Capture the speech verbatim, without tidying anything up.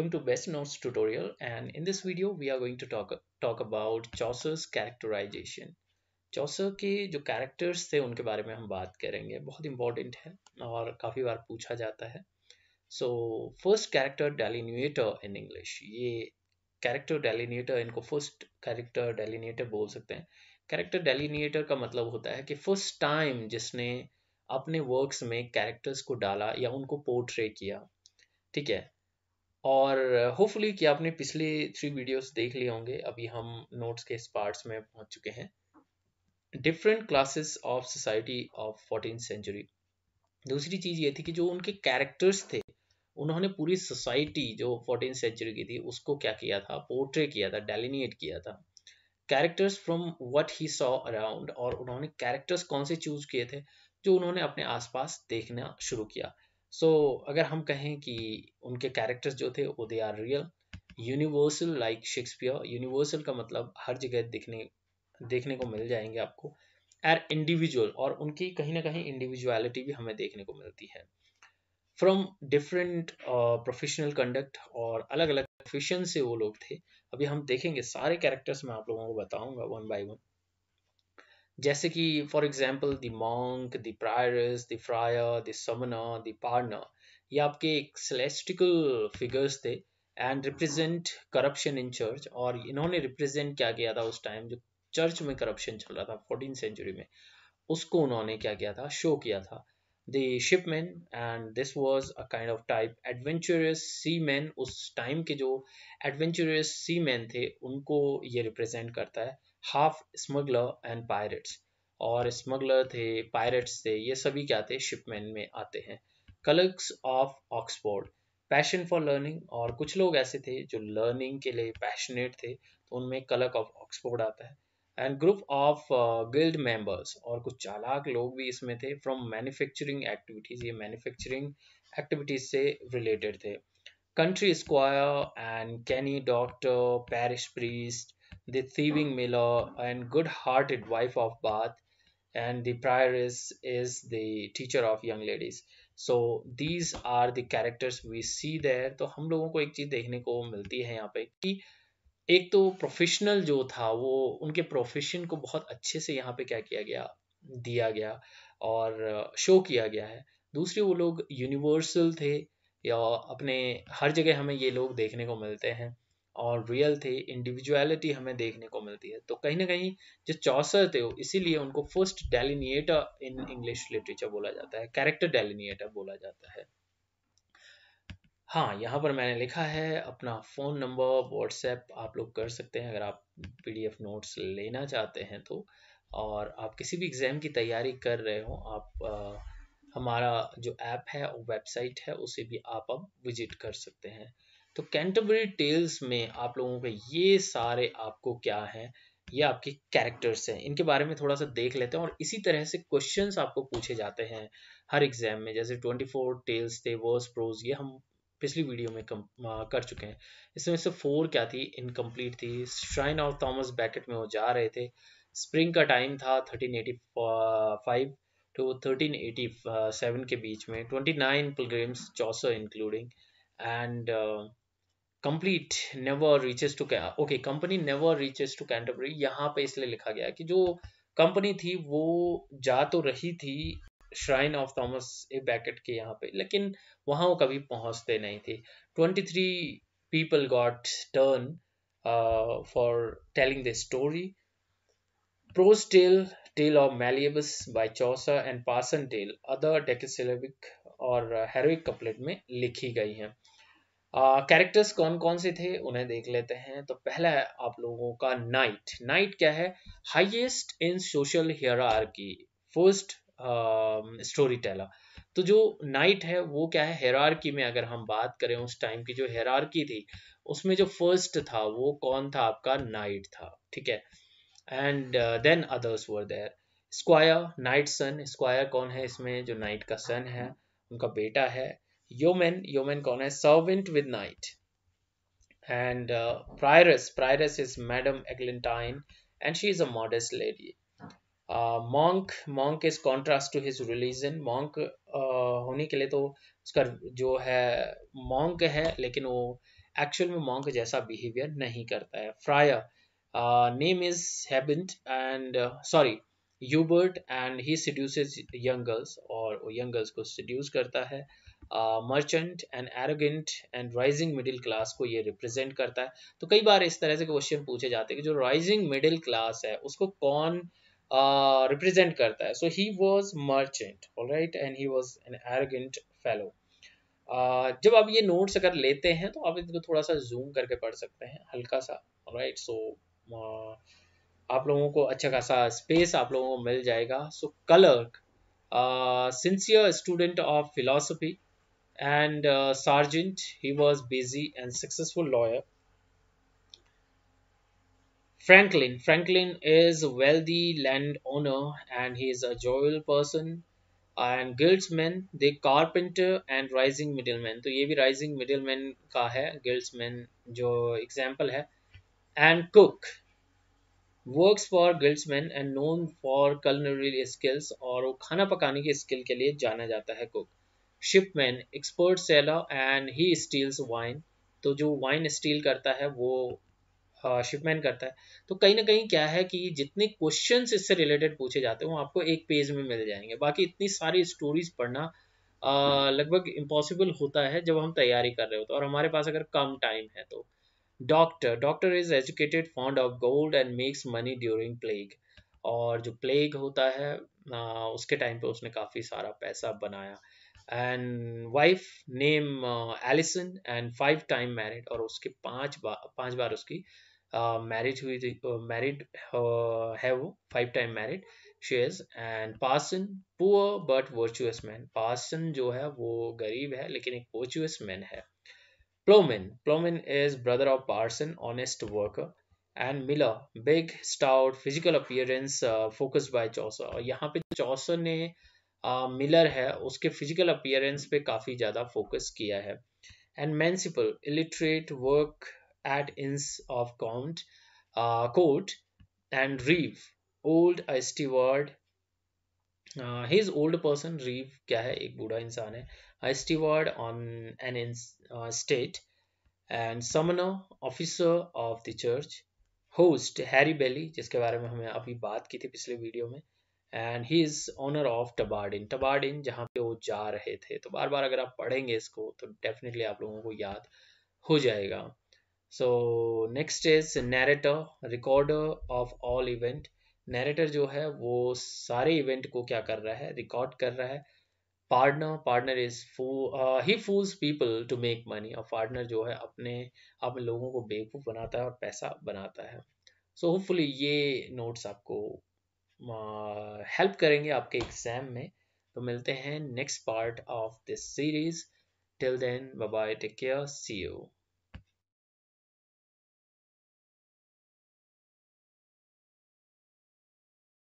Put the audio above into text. Welcome to Best Notes tutorial, and in this video we are going to talk talk about Chaucer's characterization. Chaucer के जो characters थे उनके बारे में हम बात करेंगे. बहुत important है और काफ़ी बार पूछा जाता है. So first character delineator in English, ये character delineator इनको first character delineator बोल सकते हैं. Character delineator का मतलब होता है कि first time जिसने अपने works में characters को डाला या उनको portray किया, ठीक है. और होपफुली कि आपने पिछले थ्री वीडियोस देख लिए होंगे. अभी हम नोट्स के इस पार्ट्स में पहुंच चुके हैं. Different classes of society of fourteen century. दूसरी चीज़ ये थी कि जो उनके कैरेक्टर्स थे उन्होंने पूरी सोसाइटी जो फोर्टीन सेंचुरी की थी उसको क्या किया था, पोर्ट्रे किया था, डेलिनिएट किया था. Characters from what he saw around, और उन्होंने कैरेक्टर्स कौन से चूज किए थे जो उन्होंने अपने आसपास देखना शुरू किया. सो so, अगर हम कहें कि उनके कैरेक्टर्स जो थे वो they are real universal like Shakespeare. Universal का मतलब हर जगह दिखने देखने को मिल जाएंगे आपको. एर इंडिविजुअल, और उनकी कहीं ना कहीं इंडिविजुअलिटी भी हमें देखने को मिलती है. फ्रॉम डिफरेंट प्रोफेशनल कंडक्ट, और अलग अलग प्रोफेशन से वो लोग थे. अभी हम देखेंगे सारे कैरेक्टर्स मैं आप लोगों को बताऊंगा वन बाय वन. जैसे कि for example the monk, the prioress, the friar, the summoner, the pardoner, ये आपके सेलेस्टिकल फिगर्स थे and represent corruption in church. और इन्होंने रिप्रेजेंट क्या किया था उस टाइम जो चर्च में करप्शन चल रहा था फोर्टीन सेंचुरी में, उसको उन्होंने क्या किया था, शो किया था. The shipman, and this was a kind of type adventurous C man. उस टाइम के जो एडवेंचरस सी मैन थे उनको ये रिप्रेजेंट करता है. हाफ स्मगलर एंड पायरेट्स, और स्मगलर थे, पायरेट्स थे, ये सभी क्या थे, शिपमैन में आते हैं. Clerks of Oxford, passion for learning, और कुछ लोग ऐसे थे जो लर्निंग के लिए पैशनेट थे तो उनमें क्लर्क ऑफ ऑक्सफोर्ड आता है. And group of guild members, और कुछ चालाक लोग भी इसमें थे. फ्रॉम मैन्युफैक्चरिंग एक्टिविटीज, ये मैन्युफैक्चरिंग एक्टिविटीज से रिलेटेड थे. Country squire and canny, doctor, parish priest, the thieving miller and good-hearted wife of Bath, and the prioress is the teacher of young ladies. So these are the characters we see there. तो हम लोगों को एक चीज देखने को मिलती है यहाँ पे कि एक तो प्रोफेशनल जो था वो उनके प्रोफेशन को बहुत अच्छे से यहाँ पे क्या किया गया, दिया गया और शो किया गया है. दूसरी वो लोग यूनिवर्सल थे, या अपने हर जगह हमें ये लोग देखने को मिलते हैं, और रियल थे, इंडिविजुअलिटी हमें देखने को मिलती है. तो कहीं ना कहीं जो चौसर थे इसीलिए उनको first delineator in English literature बोला जाता है, कैरेक्टर डेलिनिएटर बोला जाता है. हाँ, यहाँ पर मैंने लिखा है अपना फ़ोन नंबर, व्हाट्सएप आप लोग कर सकते हैं अगर आप पीडीएफ नोट्स लेना चाहते हैं तो, और आप किसी भी एग्ज़ाम की तैयारी कर रहे हो. आप आ, हमारा जो ऐप है और वेबसाइट है उसे भी आप अब विजिट कर सकते हैं. तो कैंटरबरी टेल्स में आप लोगों के ये सारे आपको क्या हैं, ये आपके कैरेक्टर्स हैं. इनके बारे में थोड़ा सा देख लेते हैं, और इसी तरह से क्वेश्चंस आपको पूछे जाते हैं हर एग्जाम में. जैसे चौबीस टेल्स थे, वर्स, प्रोज, ये हम पिछली वीडियो में कम, आ, कर चुके हैं. इसमें से फोर क्या थी, इनकम्प्लीट थी. श्राइन ऑफ थॉमस बैकेट में वो जा रहे थे. स्प्रिंग का टाइम था thirteen eighty five to thirteen eighty seven के बीच में. Twenty nine pilgrims Chaucer including, and complete never reaches to, okay, company never reaches to Canterbury. यहाँ पे इसलिए लिखा गया कि जो कंपनी थी वो जा तो रही थी shrine of Thomas a Becket के यहाँ पे, लेकिन वहाँ वो कभी पहुँचते नहीं थे. Twenty three people got turn for telling the story. Prose tale, tale of Melibeus by Chaucer, and parson tale other decasyllabic और हेरोइक कपलेट में लिखी गई हैं. कैरेक्टर्स uh, कौन कौन से थे उन्हें देख लेते हैं. तो पहला है आप लोगों का नाइट. नाइट क्या है, highest in social hierarchy, first story teller. तो जो नाइट है वो क्या है, हियरार्की में अगर हम बात करें उस टाइम की जो हियरार्की थी उसमें जो फर्स्ट था वो कौन था, आपका नाइट था, ठीक है. And then others were there. Squire, knight son. Squire कौन है इसमें, जो नाइट का सन है, उनका बेटा है. Yeoman, yeoman कौन है, servant with knight. And uh, prioress, prioress is Madam Eglantine, and she is a modest lady. Uh, monk, monk is contrast to his religion. Monk uh, होने के लिए तो उसका जो है monk है, लेकिन वो एक्चुअल में मॉन्क जैसा बिहेवियर नहीं करता है. Friar name is habit and sorry Hubert and he seduces young girls और यंग गर्ल्स को सिड्यूस करता है. Merchant and arrogant and rising middle class को ये रिप्रेजेंट करता है. तो कई बार इस तरह से क्वेश्चन पूछे जाते हैं कि जो राइजिंग मिडिल क्लास है उसको कौन रिप्रेजेंट uh, करता है. So he was merchant alright and he was an arrogant fellow. जब आप ये नोट्स अगर लेते हैं तो आप इनको थोड़ा सा जूम करके पढ़ सकते हैं हल्का सा alright. So right? so, uh, आप लोगों को अच्छा खासा स्पेस आप लोगों को मिल जाएगा. So clerk sincere student of philosophy and uh, sergeant he was busy and successful lawyer. franklin franklin is a wealthy landowner and he is a jovial person. and guildsman the carpenter and rising middleman, to ye bhi rising middleman ka hai guildsman jo example hai. and cook works for guildsman and known for culinary skills, aur wo khana pakane ki skill ke liye jana jata hai cook. Shipman expert sailor and he steals wine, तो जो wine steel करता है वो Shipman करता है. तो कहीं ना कहीं क्या है कि जितने क्वेश्चंस इससे रिलेटेड पूछे जाते हैं वो आपको एक पेज में मिल जाएंगे. बाकी इतनी सारी स्टोरीज पढ़ना लगभग इम्पॉसिबल होता है जब हम तैयारी कर रहे होते हैं और हमारे पास अगर कम टाइम है तो. Doctor doctor is educated fond of gold and makes money during plague, और जो प्लेग होता है आ, उसके टाइम पे उसने काफ़ी सारा पैसा बनाया. And wife name Alison and five time married, और उसके पांच बार पांच बार उसकी मैरिज हुई थी. मैरिड है वो, five time married she is. And parson poor but virtuous man, parson जो है वो गरीब है लेकिन एक वर्चुअस मैन है. Ploughman ploughman is brother of parson, honest worker. And miller big stout physical appearance focused by Chaucer, और यहाँ पे चौसर ने मिलर uh, है उसके फिजिकल अपीयरेंस पे काफ़ी ज़्यादा फोकस किया है. And manciple illiterate work at inns of count court. And reeve old steward, he is old person. Reeve क्या है, एक बूढ़ा इंसान है. Steward on an estate. And summoner officer of the church. Host Harry Bailey, जिसके बारे में हमें अभी बात की थी पिछले वीडियो में. And he is owner of Tabard inn, Tabard inn जहाँ पे वो जा रहे थे. तो बार बार अगर आप पढ़ेंगे इसको तो डेफिनेटली आप लोगों को याद हो जाएगा. So next is narrator, recorder of all event. Narrator जो है वो सारे इवेंट को क्या कर रहा है, रिकॉर्ड कर रहा है. Partner partner is he fools people to make money, और पार्टनर जो है अपने आप लोगों को बेवकूफ़ बनाता है और पैसा बनाता है. सो so, होपफुली ये नोट्स आपको हेल्प uh, करेंगे आपके एग्जाम में. तो मिलते हैं next part of this series. Till then bye bye, take care, see you.